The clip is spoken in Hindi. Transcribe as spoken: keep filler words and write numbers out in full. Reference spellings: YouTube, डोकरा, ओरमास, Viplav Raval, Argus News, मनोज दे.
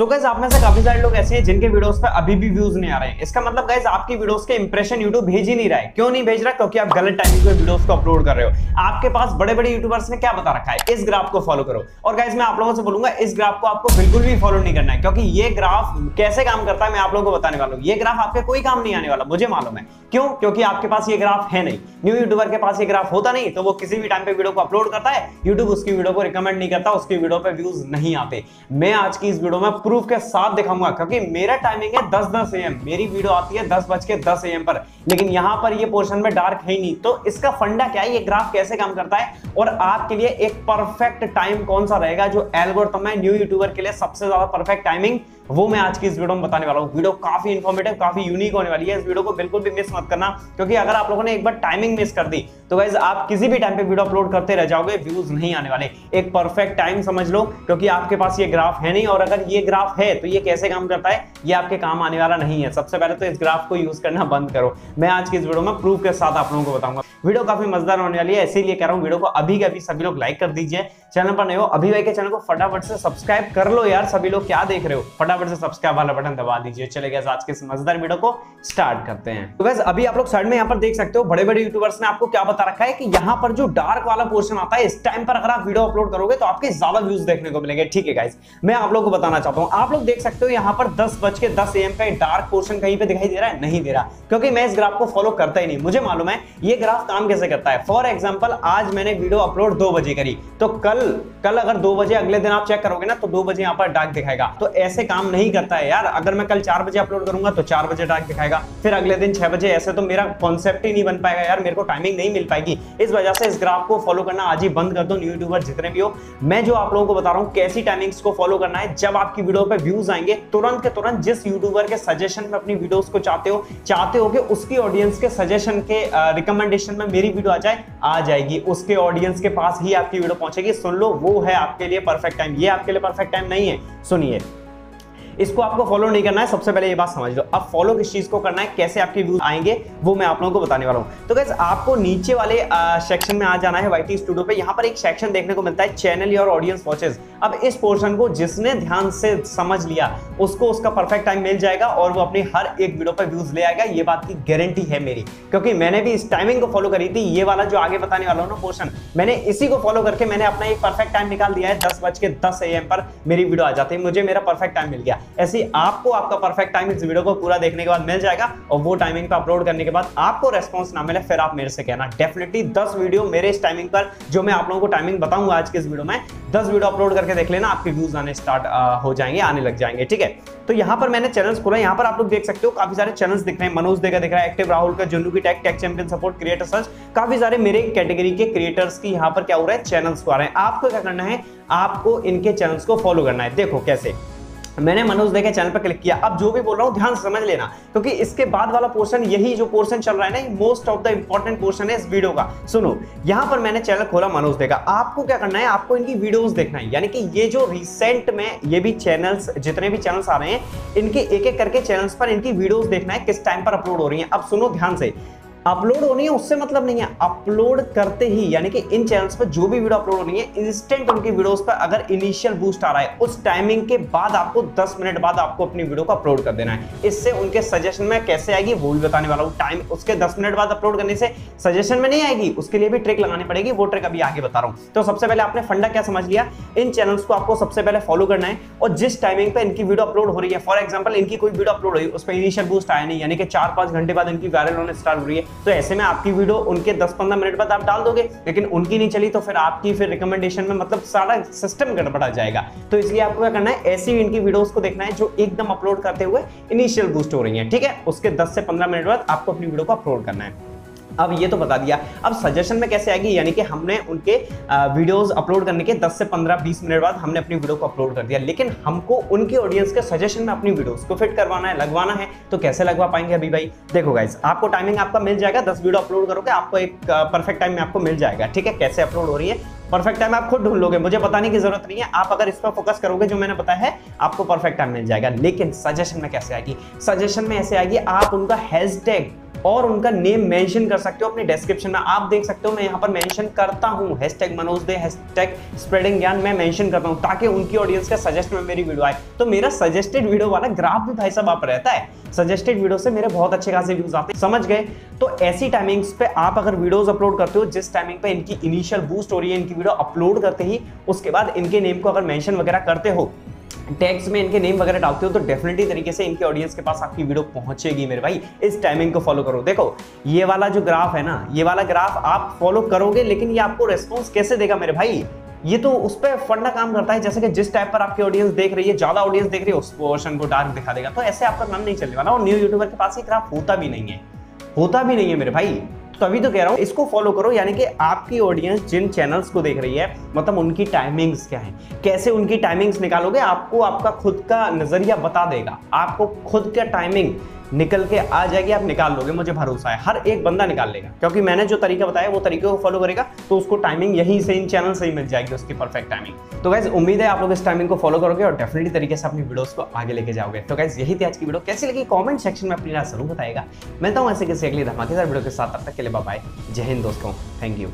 सो गाइस आप में से काफी सारे लोग ऐसे हैं जिनके वीडियोस पे अभी भी व्यूज नहीं आ रहे हैं। इसका मतलब गाइस आपकी वीडियोस के इंप्रेशन यूट्यूब भेज ही नहीं रहा है। क्यों नहीं भेज रहा? क्योंकि आप गलत टाइमिंग पे वीडियोस को अपलोड कर रहे हो। आपके पास बड़े बड़े यूट्यूबर्स ने क्या बता रखा है, इस ग्राफ को फॉलो करो। और गाइस मैं आप लोगों से बोलूंगा इस ग्राफ को आपको बिल्कुल भी फॉलो नहीं करना है, क्योंकि ये ग्राफ कैसे काम करता है मैं आप लोगों को बताने वाला हूँ। ये ग्राफ आपके कोई काम नहीं आने वाला, मुझे मालूम है। क्यों? क्योंकि आपके पास ये ग्राफ है नहीं। न्यू यूट्यूबर के पास ये ग्राफ होता नहीं, तो वो किसी भी टाइम पे वीडियो को अपलोड करता है, यूट्यूब उसकी वीडियो को रिकमेंड नहीं करता, उसकी वीडियो पे व्यूज नहीं आते। मैं आज की इस वीडियो में प्रूफ के साथ दिखाऊंगा, क्योंकि मेरा टाइमिंग है दस दस ए एम। मेरी वीडियो आती है दस बज के दस ए एम पर, लेकिन यहाँ पर ये पोर्शन में डार्क है ही नहीं। तो इसका फंडा क्या है, ये ग्राफ कैसे काम करता है और आपके लिए एक परफेक्ट टाइम कौन सा रहेगा, जो एल्गोरिथम है न्यू यूट्यूबर के लिए सबसे ज्यादा परफेक्ट टाइमिंग, वो मैं आज की इस वीडियो में बताने वाला हूँ। वीडियो काफी इन्फॉर्मेटिव, काफी यूनिक होने वाली है। इस वीडियो को बिल्कुल भी मिस मत करना, क्योंकि अगर आप लोगों ने एक बार टाइमिंग मिस कर दी तो गाइस आप किसी भी टाइम पे वीडियो अपलोड करते रह जाओगे, व्यूज नहीं आने वाले। एक परफेक्ट टाइम समझ लो, क्योंकि आपके पास ये ग्राफ है नहीं, और अगर ये ग्राफ है तो ये कैसे काम करता है ये आपके काम आने वाला नहीं है। सबसे पहले तो इस ग्राफ को यूज करना बंद करो। मैं आज की इस वीडियो में प्रूफ के साथ आप लोगों को बताऊंगा। वीडियो काफी मजेदार होने वाली है, इसीलिए कह रहा हूँ वीडियो को अभी के अभी सभी लोग लाइक कर दीजिए। चैनल पर नए हो अभी भाई के चैनल को फटाफट से सब्सक्राइब कर लो यार। सभी लोग क्या देख रहे हो, फटाफट से सब्सक्राइब वाला बटन दबा दीजिए। चले गाइस आज के इस मजेदार वीडियो को स्टार्ट करते हैं। तो गाइस अभी आप लोग साइड में यहाँ पर देख सकते हो, बड़े बड़े यूट्यूबर्स ने आपको क्या बता रखा है कि यहाँ पर जो डार्क वाला पोर्शन आता है, इस टाइम पर अगर आप वीडियो अपलोड करोगे तो आपके ज्यादा व्यूज देखने को मिलेंगे। ठीक है गाइस, मैं आप लोग को बताना चाहता हूँ, आप लोग देख सकते हो यहाँ पर दस बज के दस एम पे डार्क पोर्शन कहीं पे दिखाई दे रहा है? नहीं दे रहा, क्योंकि मैं इस ग्राफ को फॉलो करता ही नहीं। मुझे मालूम है ये ग्राफ काम कैसे करता है। फॉर एग्जाम्पल आज मैंने वीडियो अपलोड दो बजे करी, तो कल कल अगर दो बजे अगले दिन आप चेक करोगे ना, तो दो बजे यहाँ पर डार्क दिखाएगा। तो ऐसे काम नहीं करता है यार। अगर मैं कल चार बजे अपलोड करूंगा तो चार बजे डार्क दिखाएगा, फिर अगले दिन छह बजे। ऐसे तो मेरा कॉन्सेप्ट ही नहीं बन पाएगा यार, मेरे को टाइमिंग नहीं मिल पाएगी। इस वजह से इस ग्राफ को फॉलो करना आज ही बंद कर दो। न्यू यूट्यूबर जितने भी हो, मैं जो आप लोगों को बता रहा हूँ कैसी टाइमिंग्स को फॉलो करना है। जब आपकी वीडियो पे व्यूज आएंगे, तुरंत के तुरंत जिस यूट्यूबर के सजेशन में अपनी वीडियोस को चाहते हो चाहते हो कि उसकी ऑडियंस के सजेशन के रिकमेंडेशन में मेरी वीडियो आ जाए, आ जाएगी। उसके ऑडियंस के पास ही आपकी वीडियो पहुंचेगी। सुन लो, वो है आपके लिए परफेक्ट टाइम। ये आपके लिए परफेक्ट टाइम नहीं है। सुनिए, इसको आपको फॉलो नहीं करना है। सबसे पहले ये बात समझ लो। अब फॉलो किस चीज को करना है, कैसे आपके व्यूज आएंगे, वो मैं आप लोगों को बताने वाला हूँ। तो गाइस आपको नीचे वाले सेक्शन में आ जाना है, वाई टी स्टूडियो पे। यहाँ पर एक सेक्शन देखने को मिलता है, चैनल योर ऑडियंस वॉचेस। अब इस पोर्शन को जिसने ध्यान से समझ लिया उसको उसका परफेक्ट टाइम मिल जाएगा, और वो अपनी हर एक वीडियो पर व्यूज ले आएगा। ये बात की गारंटी है मेरी, क्योंकि मैंने भी इस टाइमिंग को फॉलो करी थी। ये वाला जो आगे बताने वाला हूँ ना पोर्शन, मैंने इसी को फॉलो करके मैंने अपना एक परफेक्ट टाइम निकाल दिया है। दस बज के दस ए एम पर मेरी वीडियो आ जाती है, मुझे मेरा परफेक्ट टाइम मिल गया। ऐसे आपको आपका परफेक्ट टाइम इस वीडियो को पूरा देखने के बाद मिल जाएगा, और वो टाइमिंग पे अपलोड करने के बाद आपको रेस्पॉन्स ना मिले, फिर आप मेरे से कहना। डेफिनेटली दस वीडियो मेरे इस टाइमिंग पर, जो मैं आप लोगों को टाइमिंग बताऊंगा आज के इस वीडियो में, दस वीडियो अपलोड करके देख लेना, आपके व्यूज आने स्टार्ट हो जाएंगे, आने लग जाएंगे। ठीक है, तो यहाँ पर मैंने चैनल्स खोला। यहाँ पर आप लोग देख सकते हो काफी सारे चैनल्स दिख रहे हैं। मनोज देगा दिख रहा है, एक्टिव राहुल का, जुन्नू की tech, tech champion support, creator search, काफी सारे मेरे कैटेगरी के क्रिएटर्स की यहाँ पर क्या हो रहा है, चैनल्स को आ रहे हैं। आपको क्या करना है, आपको इनके चैनल्स को फॉलो करना है। देखो कैसे, मैंने मनोज दे के चैनल पर क्लिक किया। अब जो भी बोल रहा हूँ ध्यान से समझ लेना, क्योंकि इसके बाद वाला पोर्शन, यही जो पोर्शन चल रहा है ना, most of the important portion है इस वीडियो का। सुनो, यहाँ पर मैंने चैनल खोला मनोज दे का। आपको क्या करना है, आपको इनकी वीडियोस देखना है। यानी कि ये जो रिसेंट में ये भी चैनल्स, जितने भी चैनल्स आ रहे हैं, इनके एक एक करके चैनल्स पर इनकी वीडियोज देखना है, किस टाइम पर अपलोड हो रही है। अब सुनो ध्यान से, अपलोड होनी है उससे मतलब नहीं है, अपलोड करते ही, यानी कि इन चैनल्स पर जो भी वीडियो अपलोड होनी है, इंस्टेंट उनकी वीडियोस पर अगर इनिशियल बूस्ट आ रहा है, उस टाइमिंग के बाद आपको दस मिनट बाद आपको अपनी वीडियो को अपलोड कर देना है। इससे उनके सजेशन में कैसे आएगी वो भी बताने वाला हूँ। टाइम उसके दस मिनट बाद अपलोड करने से सजेशन में नहीं आएगी, उसके लिए भी ट्रिक लगानी पड़ेगी, वो ट्रिक अभी आगे बता रहा हूँ। तो सबसे पहले आपने फंडा क्या समझ लिया, इन चैनल्स को आपको सबसे पहले फॉलो करना है, और जिस टाइमिंग पर इनकी वीडियो अपलोड हो रही है, फॉर एग्जाम्पल इनकी कोई वीडियो अपलोड हुई, उस पर इनिशियल बूस्ट आया नहीं, यानी कि चार पाँच घंटे बाद इनकी वायरल होने स्टार्ट हो रही है, तो ऐसे में आपकी वीडियो उनके दस पंद्रह मिनट बाद आप डाल दोगे, लेकिन उनकी नहीं चली तो फिर आपकी फिर रिकमेंडेशन में मतलब सारा सिस्टम गड़बड़ा जाएगा। तो इसलिए आपको क्या करना है, ऐसी इनकी वीडियोस को देखना है जो एकदम अपलोड करते हुए इनिशियल बूस्ट हो रही है। ठीक है, उसके दस से पंद्रह मिनट बाद आपको अपनी वीडियो को अपलोड करना है। अब ये तो बता दिया, अब सजेशन में कैसे आएगी, यानी कि हमने उनके वीडियोस अपलोड करने के दस से पंद्रह बीस मिनट बाद हमने अपनी वीडियो को अपलोड कर दिया, लेकिन हमको उनकी ऑडियंस के सजेशन में अपनी वीडियोस को फिट करवाना है, लगवाना है। तो कैसे लगवा पाएंगे अभी भाई? देखो गाइस, आपको टाइमिंग आपका मिल जाएगा, दस वीडियो अपलोड करोगे आपको एक परफेक्ट टाइम में आपको मिल जाएगा। ठीक है, कैसे अपलोड हो रही है परफेक्ट टाइम आप खुद ढूंढ लोगे, मुझे बताने की जरूरत नहीं है। आप अगर इस पर फोकस करोगे जो मैंने बताया है, आपको परफेक्ट टाइम मिल जाएगा। लेकिन सजेशन में कैसे आएगी, सजेशन में ऐसे आएगी, आप उनका हैशटैग और उनका नेम मेंशन कर सकते हो अपने डिस्क्रिप्शन में। आप देख सकते हो मैं यहाँ पर मेंशन करता हूँ hashtag मनोज दे, hashtag spreading gyan मैं मेंशन करता हूँ ताकि उनकी ऑडियंस का सजेस्ट में मेरी वीडियो आए। तो मेरा सजेस्टेड वीडियो वाला ग्राफ भी भाई साहब आप रहता है, सजेस्टेड वीडियो से मेरे बहुत अच्छे खासे व्यूज आते हैं, समझ गए। तो ऐसी टाइमिंग्स पे आप अगर वीडियोस अपलोड करते हो जिस टाइमिंग पे इनकी इनिशियल बूस्ट हो रही है, इनकी वीडियो अपलोड करते ही उसके बाद इनके नेम को अगर मेंशन वगैरह करते हो, टैग्स में इनके नेम वगैरह डालते हो, तो डेफिनेटली तरीके से इनके ऑडियंस के पास आपकी वीडियो पहुंचेगी मेरे भाई। इस टाइमिंग को फॉलो करो। देखो ये वाला जो ग्राफ है ना, ये वाला ग्राफ आप फॉलो करोगे, लेकिन ये आपको रेस्पॉन्स कैसे देगा मेरे भाई, ये तो उस पर फंडा काम करता है। जैसे कि जिस टाइप पर आपकी ऑडियंस देख रही है, ज्यादा ऑडियंस देख रही है, उस पोर्शन को डार्क दिखा देगा। तो ऐसे आपका काम नहीं चलने वाला और न्यू यूट्यूबर के पास ये ग्राफ होता भी नहीं है, होता भी नहीं है मेरे भाई। तभी तो कह रहा हूँ इसको फॉलो करो, यानी कि आपकी ऑडियंस जिन चैनल्स को देख रही है, मतलब उनकी टाइमिंग्स क्या है, कैसे उनकी टाइमिंग्स निकालोगे, आपको आपका खुद का नजरिया बता देगा, आपको खुद का टाइमिंग निकल के आ जाएगी, आप निकाल लोगे, मुझे भरोसा है। हर एक बंदा निकाल लेगा क्योंकि मैंने जो तरीका बताया वो तरीके को फॉलो करेगा तो उसको टाइमिंग यहीं से, इन चैनल से ही मिल जाएगी उसकी परफेक्ट टाइमिंग। तो गाइस उम्मीद है आप लोग इस टाइमिंग को फॉलो करोगे और डेफिनेटली तरीके से अपनी वीडियोस को आगे लेके जाओगे। तो गाइस यही थी आज की वीडियो, कैसी लगी कॉमेंट सेक्शन में अपनी राय जरूर बताएगा। मिलता हूँ ऐसे किसी अगली धमाकेदार वीडियो के साथ, तब तक के लिए बाय बाय, जय हिंद दोस्तों, थैंक यू।